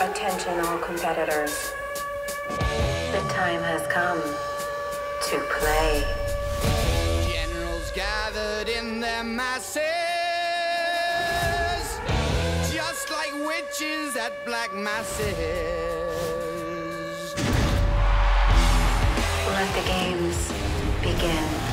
Attention all competitors. The time has come to play. Generals gathered in their masses, just like witches at black masses. Let the games begin.